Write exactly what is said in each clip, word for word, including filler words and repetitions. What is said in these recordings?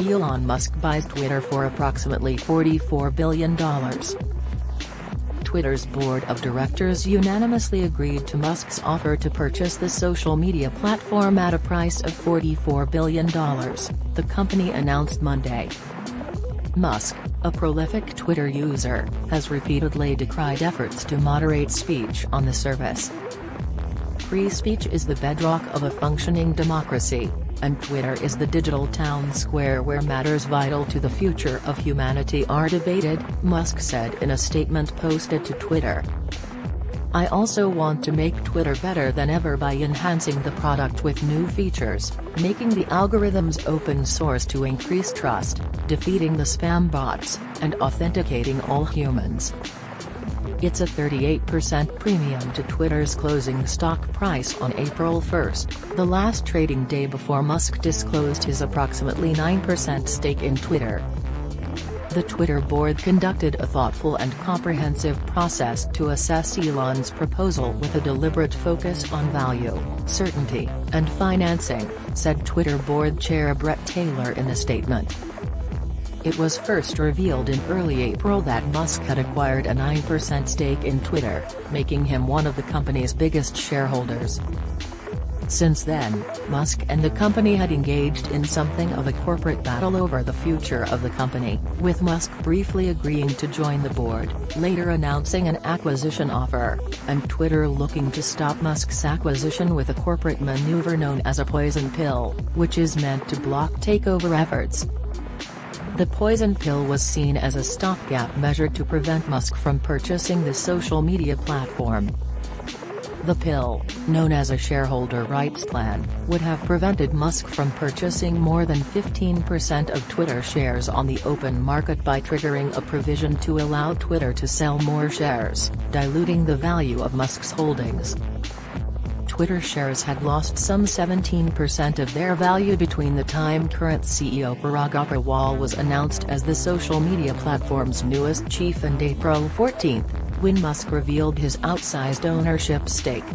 Elon Musk buys Twitter for approximately forty-four billion dollars. Twitter's board of directors unanimously agreed to Musk's offer to purchase the social media platform at a price of forty-four billion dollars, the company announced Monday. Musk, a prolific Twitter user, has repeatedly decried efforts to moderate speech on the service. Free speech is the bedrock of a functioning democracy, and Twitter is the digital town square where matters vital to the future of humanity are debated, Musk said in a statement posted to Twitter. "I also want to make Twitter better than ever by enhancing the product with new features, making the algorithms open source to increase trust, defeating the spam bots, and authenticating all humans." It's a thirty-eight percent premium to Twitter's closing stock price on April first, the last trading day before Musk disclosed his approximately nine percent stake in Twitter. The Twitter board conducted a thoughtful and comprehensive process to assess Elon's proposal with a deliberate focus on value, certainty, and financing, said Twitter board chair Brett Taylor in a statement. It was first revealed in early April that Musk had acquired a nine percent stake in Twitter, making him one of the company's biggest shareholders. Since then, Musk and the company had engaged in something of a corporate battle over the future of the company, with Musk briefly agreeing to join the board, later announcing an acquisition offer, and Twitter looking to stop Musk's acquisition with a corporate maneuver known as a poison pill, which is meant to block takeover efforts. The poison pill was seen as a stopgap measure to prevent Musk from purchasing the social media platform. The pill, known as a shareholder rights plan, would have prevented Musk from purchasing more than fifteen percent of Twitter shares on the open market by triggering a provision to allow Twitter to sell more shares, diluting the value of Musk's holdings. Twitter shares had lost some seventeen percent of their value between the time current C E O Parag Agrawal was announced as the social media platform's newest chief and April fourteenth. when Musk revealed his outsized ownership stake.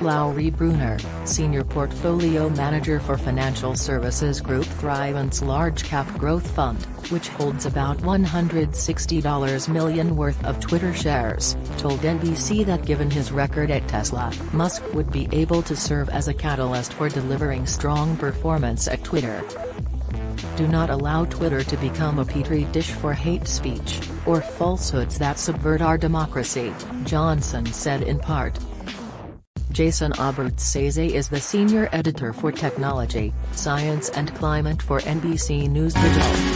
Lowry Brunner, senior portfolio manager for financial services group Thrivent's large cap growth fund, which holds about one hundred sixty million dollars worth of Twitter shares, told N B C that given his record at Tesla, Musk would be able to serve as a catalyst for delivering strong performance at Twitter. "Do not allow Twitter to become a petri dish for hate speech, or falsehoods that subvert our democracy," Johnson said in part. Jason Albert-Sese is the senior editor for technology, science and climate for N B C News Digital.